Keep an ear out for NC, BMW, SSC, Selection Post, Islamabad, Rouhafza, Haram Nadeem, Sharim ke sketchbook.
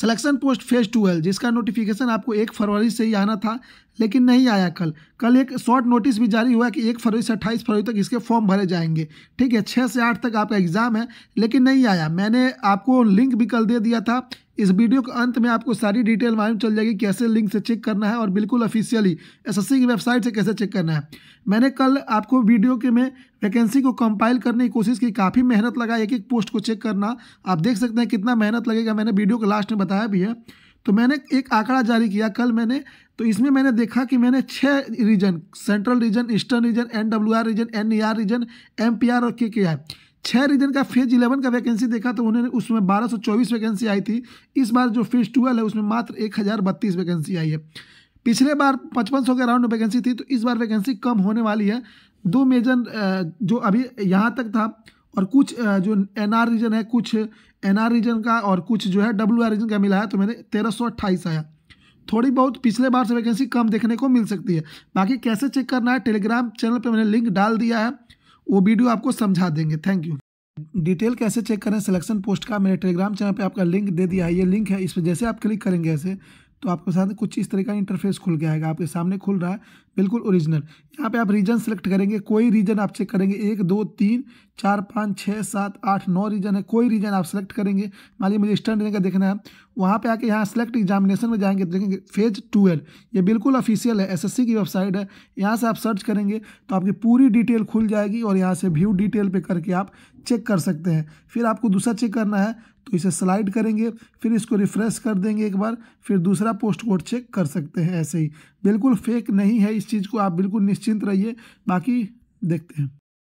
Selection post phase 12 जिसका notification आपको 1 फरवरी से ही आना था लेकिन नहीं आया। कल एक शॉर्ट नोटिस भी जारी हुआ कि 1 फरवरी से 28 फरवरी तक इसके फॉर्म भरे जाएंगे। ठीक है, 6 से 8 तक आपका एग्ज़ाम है लेकिन नहीं आया। मैंने आपको लिंक भी कल दे दिया था, इस वीडियो के अंत में आपको सारी डिटेल मालूम चल जाएगी कैसे लिंक से चेक करना है और बिल्कुल ऑफिशियली एसएससी की वेबसाइट से कैसे चेक करना है। मैंने कल आपको वीडियो के में वैकेंसी को कंपाइल करने की कोशिश की, काफ़ी मेहनत लगा एक एक पोस्ट को चेक करना। आप देख सकते हैं कितना मेहनत लगेगा, मैंने वीडियो के लास्ट में बताया भी है। तो मैंने एक आंकड़ा जारी किया कल मैंने, तो इसमें मैंने देखा कि मैंने 6 region central region, eastern region, NWR region, NER region, MPR और केकेआर, 6 रीजन का फेज 11 का वैकेंसी देखा तो उन्होंने उसमें 1224 वैकेंसी आई थी। इस बार जो फेज 12 है उसमें मात्र 1032 वैकेंसी आई है। पिछले बार 5500 के अराउंड वैकेंसी थी, तो इस बार वैकेंसी कम होने वाली है। 2 मेजर जो अभी यहाँ तक था और कुछ जो एनआर रीजन है, कुछ एनआर रीजन का और कुछ जो है डब्ल्यूआर रीजन का मिला है, तो मैंने 1328 आया। थोड़ी बहुत पिछले बार से वैकेंसी कम देखने को मिल सकती है। बाकी कैसे चेक करना है टेलीग्राम चैनल पर मैंने लिंक डाल दिया है, वो वीडियो आपको समझा देंगे। Thank you. डिटेल कैसे चेक करें सिलेक्शन पोस्ट का, मैंने टेलीग्राम चैनल पे आपका लिंक दे दिया है। ये लिंक है, इस पर जैसे आप क्लिक करेंगे ऐसे तो आपके साथ कुछ इस तरह का इंटरफेस खुल गया है, आपके सामने खुल रहा है बिल्कुल ओरिजिनल। यहाँ पे आप रीजन सेलेक्ट करेंगे, कोई रीजन आप चेक करेंगे, 1 2 3 4 5 6 7 8 9 रीजन है, कोई रीजन आप सेलेक्ट करेंगे। मान लीजिए मुझे ईस्टर्न रीजन का देखना है, वहाँ पे आके यहाँ सेलेक्ट एग्जामिनेशन में जाएंगे तो देखेंगे फेज 12। ये बिल्कुल ऑफिशियल है, एसएससी की वेबसाइट है, यहाँ से आप सर्च करेंगे तो आपकी पूरी डिटेल खुल जाएगी और यहाँ से व्यू डिटेल पे करके आप चेक कर सकते हैं। फिर आपको दूसरा चेक करना है तो इसे स्लाइड करेंगे, फिर इसको रिफ्रेश कर देंगे एक बार, फिर दूसरा पोस्ट कोड चेक कर सकते हैं। ऐसे ही बिल्कुल फेक नहीं है, इस चीज़ को आप बिल्कुल निश्चिंत रहिए। बाकी देखते हैं।